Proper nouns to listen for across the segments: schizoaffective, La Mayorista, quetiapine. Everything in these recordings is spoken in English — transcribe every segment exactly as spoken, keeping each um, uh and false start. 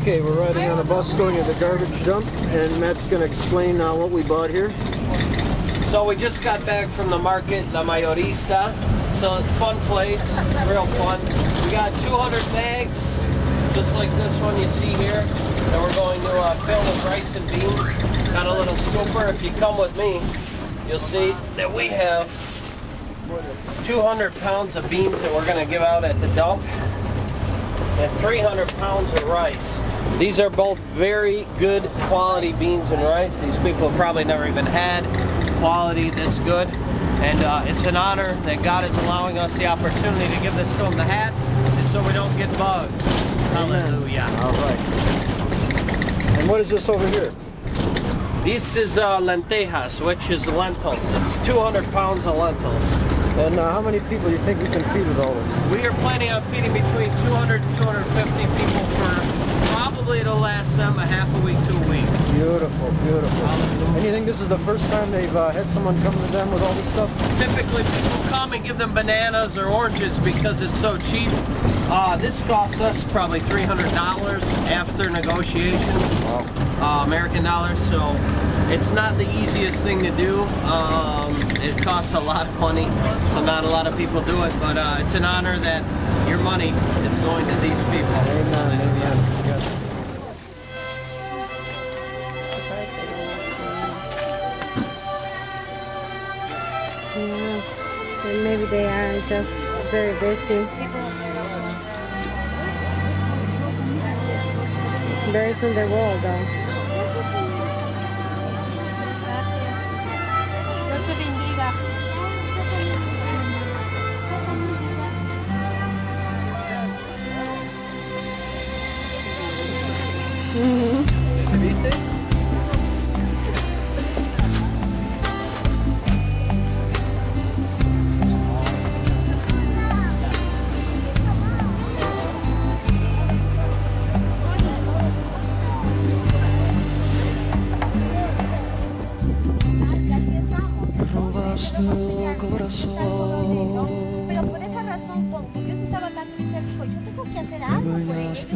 Okay, we're riding on a bus going to the garbage dump, and Matt's going to explain uh, what we bought here. So we just got back from the market, La Mayorista. So it's a fun place, real fun. We got two hundred bags, just like this one you see here, and we're going to uh, fill with rice and beans. Got a little scooper. If you come with me, you'll see that we have two hundred pounds of beans that we're going to give out at the dump, and three hundred pounds of rice. These are both very good quality beans and rice. These people have probably never even had quality this good. And uh, it's an honor that God is allowing us the opportunity to give this to them. The hat is so we don't get bugs. Hallelujah. All right. And what is this over here? This is uh, lentejas, which is lentils. It's two hundred pounds of lentils. And uh, how many people do you think we can feed with all this? We are planning on feeding between two hundred and two hundred fifty people for probably it'll last them a half a week to a week. Beautiful, beautiful. Hallelujah. And you think this is the first time they've uh, had someone come to them with all this stuff? Typically people come and give them bananas or oranges because it's so cheap. Uh, this costs us probably three hundred dollars after negotiations, wow. uh, American dollars, so it's not the easiest thing to do. Um, it costs a lot of money, so not a lot of people do it, but uh, it's an honor that your money is going to these people. Amen, amen. Yes. Yeah, maybe they are just very busy. There is on the wall though. Mm-hmm. Pero por esa razón, porque Dios estaba tan triste, dijo, yo tengo que hacer algo por ellos.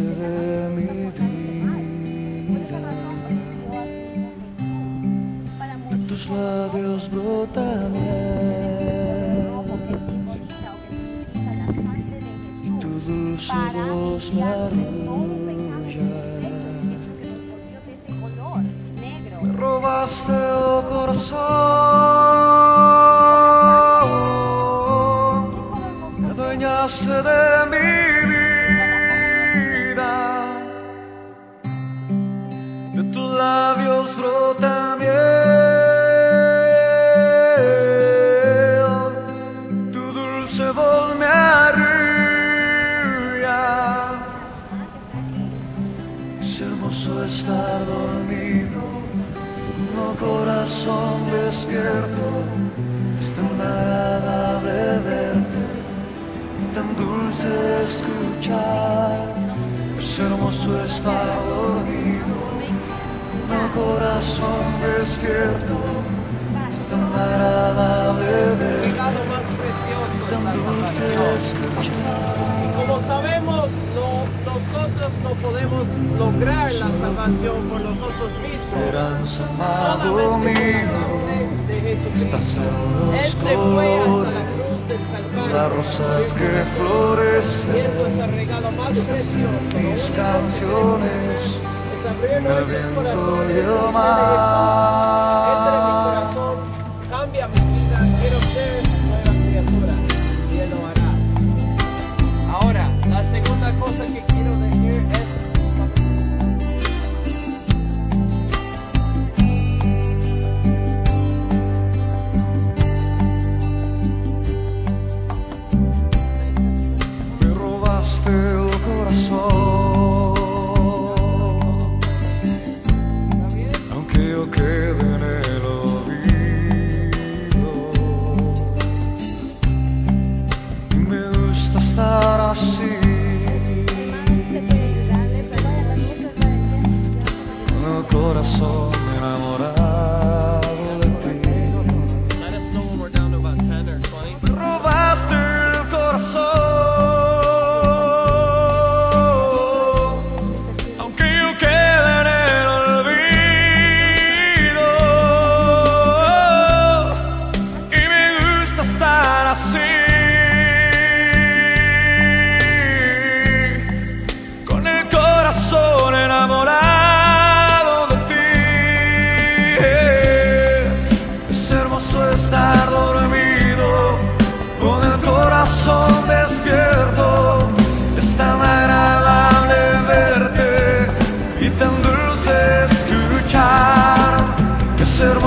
Por esa razón, Dios, para muchos, tus labios brotan y tu dulce voz me arrulla. Me robaste el corazón. De mi vida, de tus labios brota miel, tu dulce voz me arrulla. Es hermoso estar dormido, con corazón despierto, es tan agradable verte. Tan dulce escuchar, es hermoso estar dormido, un corazón despierto, es tan agradable ver, tan dulce escuchar. Y como sabemos, no, nosotros no podemos lograr la salvación por nosotros mismos. Solamente de Jesucristo. Él se fue hasta la cruz. Las rosas que florecen, estas son mis canciones, el viento y el mar. Cambia mi vida, quiero ser nueva criatura, y Él lo hará. Ahora, la segunda cosa que quiero decir es el corazón, aunque yo quede en el olvido, y me gusta estar así, con el corazón enamorado. Robaste el corazón.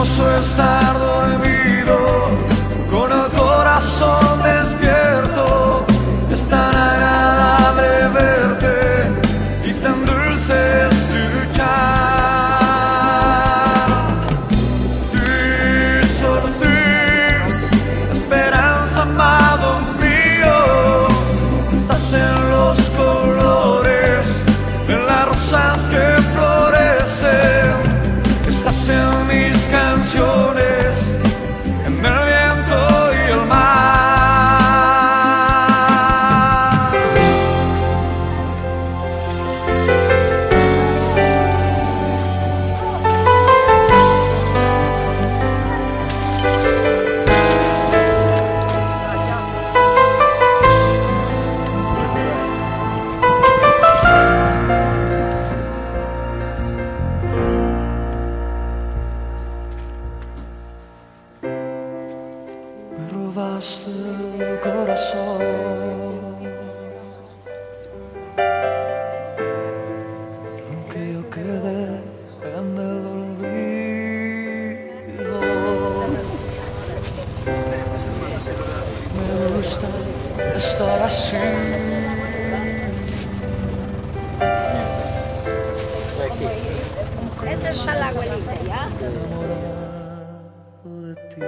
hermoso estar dormido con el corazón despierto. Es tan agradable verte y tan dulce escuchar tu sortir. Esperanza, amado mío, estás en los colores de las rosas que florecen. Estás en mis canciones, en el viento y el mar. Robaste el corazón, aunque yo quedé en el olvido. Me gusta estar así, esa es la abuelita, ya enamorado de ti.